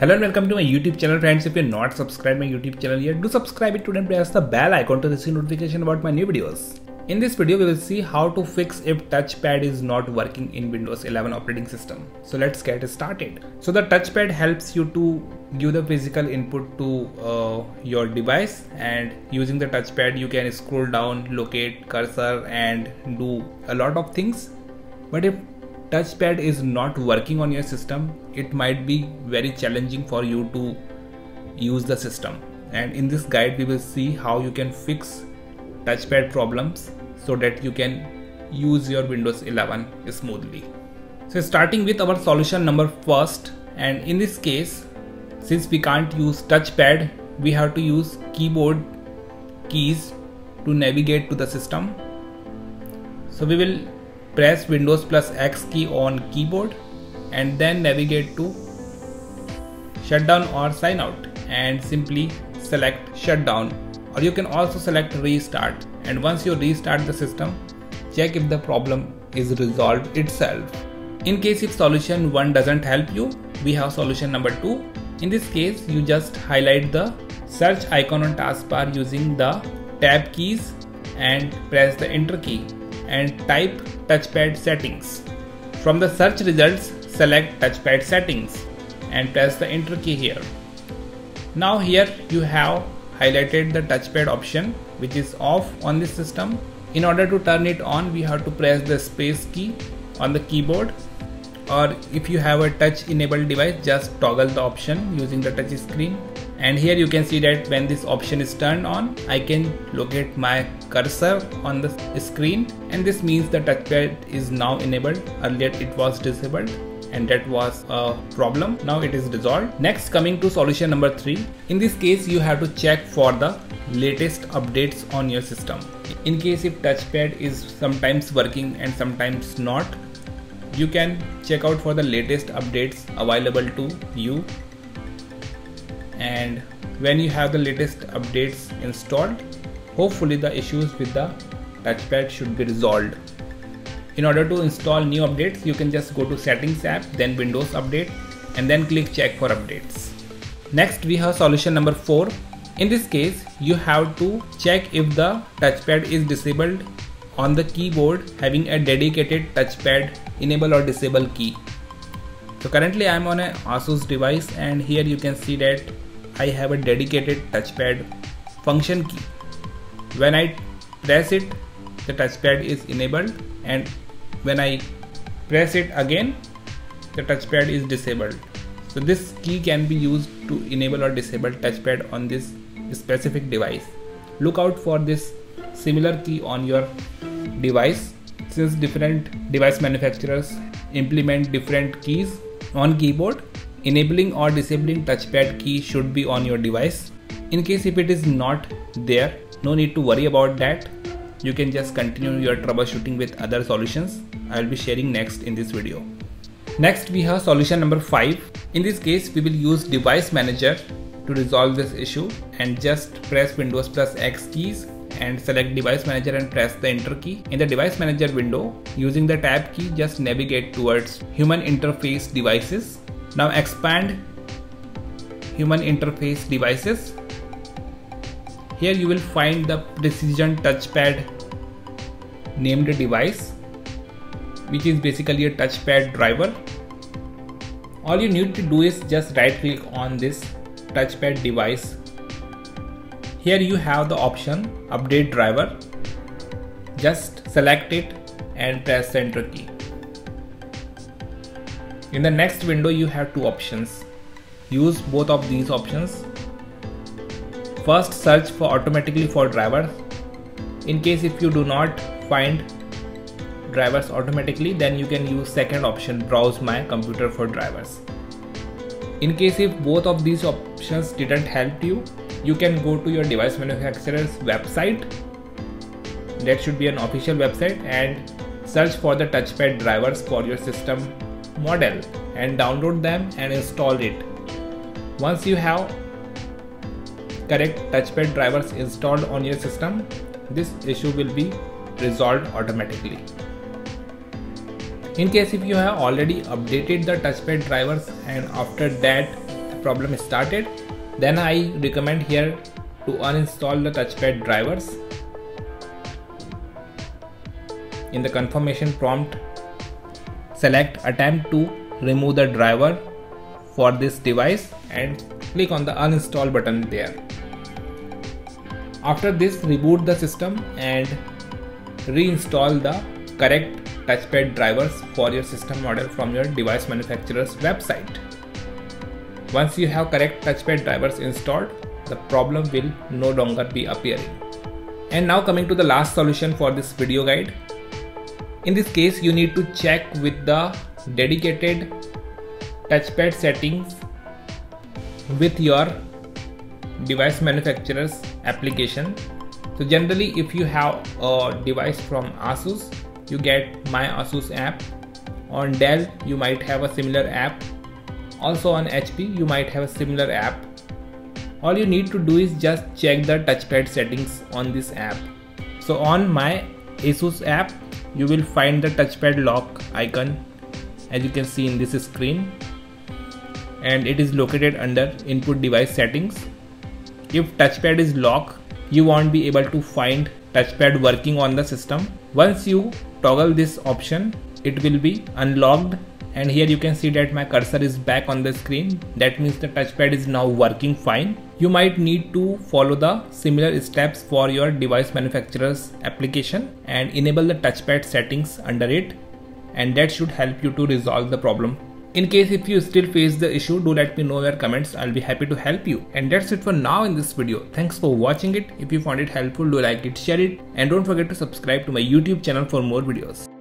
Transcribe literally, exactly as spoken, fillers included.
Hello and welcome to my YouTube channel, friends. If you're not subscribed to my YouTube channel yet, do subscribe it today and press the bell icon to receive notification about my new videos. In this video, we will see how to fix if touchpad is not working in Windows eleven operating system. So let's get started. So the touchpad helps you to give the physical input to uh, your device, and using the touchpad, you can scroll down, locate, cursor, and do a lot of things. But if touchpad is not working on your system, it might be very challenging for you to use the system, and in this guide we will see how you can fix touchpad problems so that you can use your Windows eleven smoothly. So starting with our solution number first, and in this case, since we can't use touchpad, we have to use keyboard keys to navigate to the system. So we will press Windows plus X key on keyboard and then navigate to shutdown or sign out and simply select shutdown, or you can also select restart. And once you restart the system, check if the problem is resolved itself. In case if solution one doesn't help you, we have solution number two. In this case, you just highlight the search icon on taskbar using the tab keys and press the enter key and type touchpad settings. From the search results, select touchpad settings and press the enter key here. Now here you have highlighted the touchpad option, which is off on this system. In order to turn it on, we have to press the space key on the keyboard, or if you have a touch enabled device, just toggle the option using the touch screen. And here you can see that when this option is turned on, I can locate my cursor on the screen, and this means the touchpad is now enabled. Earlier it was disabled, and that was a problem. Now it is resolved. Next, coming to solution number three. In this case, you have to check for the latest updates on your system. In case if touchpad is sometimes working and sometimes not, you can check out for the latest updates available to you. And when you have the latest updates installed, hopefully the issues with the touchpad should be resolved. In order to install new updates, you can just go to Settings app, then Windows Update, and then click Check for Updates. Next, we have solution number four. In this case, you have to check if the touchpad is disabled on the keyboard having a dedicated touchpad enable or disable key. So currently I am on an Asus device, and here you can see that I have a dedicated touchpad function key. When I press it, the touchpad is enabled, and when I press it again, the touchpad is disabled. So this key can be used to enable or disable touchpad on this specific device. Look out for this similar key on your device, since different device manufacturers implement different keys on keyboard. Enabling or disabling touchpad key should be on your device. In case if it is not there, no need to worry about that. You can just continue your troubleshooting with other solutions. I will be sharing next in this video. Next, we have solution number five. In this case, we will use device manager to resolve this issue, and just press Windows plus X keys and select device manager and press the enter key. In the device manager window, using the tab key, just navigate towards human interface devices. Now expand human interface devices. Here you will find the precision touchpad named device, which is basically a touchpad driver. All you need to do is just right click on this touchpad device. Here you have the option update driver. Just select it and press the enter key. In the next window, you have two options. Use both of these options. First, search for automatically for drivers. In case if you do not find drivers automatically, then you can use second option, browse my computer for drivers. In case if both of these options didn't help you, you can go to your device manufacturer's website. That should be an official website, and search for the touchpad drivers for your system model and download them and install it. Once you have correct touchpad drivers installed on your system, this issue will be resolved automatically. In case if you have already updated the touchpad drivers and after that that problem started, then I recommend here to uninstall the touchpad drivers. In the confirmation prompt, select attempt to remove the driver for this device and click on the uninstall button there. After this, reboot the system and reinstall the correct touchpad drivers for your system model from your device manufacturer's website. Once you have correct touchpad drivers installed, the problem will no longer be appearing. And now coming to the last solution for this video guide. In this case, you need to check with the dedicated touchpad settings with your device manufacturer's application. So generally, if you have a device from Asus, you get My Asus app. On Dell, you might have a similar app. Also on H P, you might have a similar app. All you need to do is just check the touchpad settings on this app. So on My Asus app, you will find the touchpad lock icon, as you can see in this screen, and it is located under input device settings. If touchpad is locked, you won't be able to find touchpad working on the system. Once you toggle this option, it will be unlocked, and here you can see that my cursor is back on the screen. That means the touchpad is now working fine. You might need to follow the similar steps for your device manufacturer's application and enable the touchpad settings under it, and that should help you to resolve the problem. In case if you still face the issue, do let me know your comments. I'll be happy to help you. And that's it for now in this video. Thanks for watching it. If you found it helpful, do like it, share it, and don't forget to subscribe to my YouTube channel for more videos.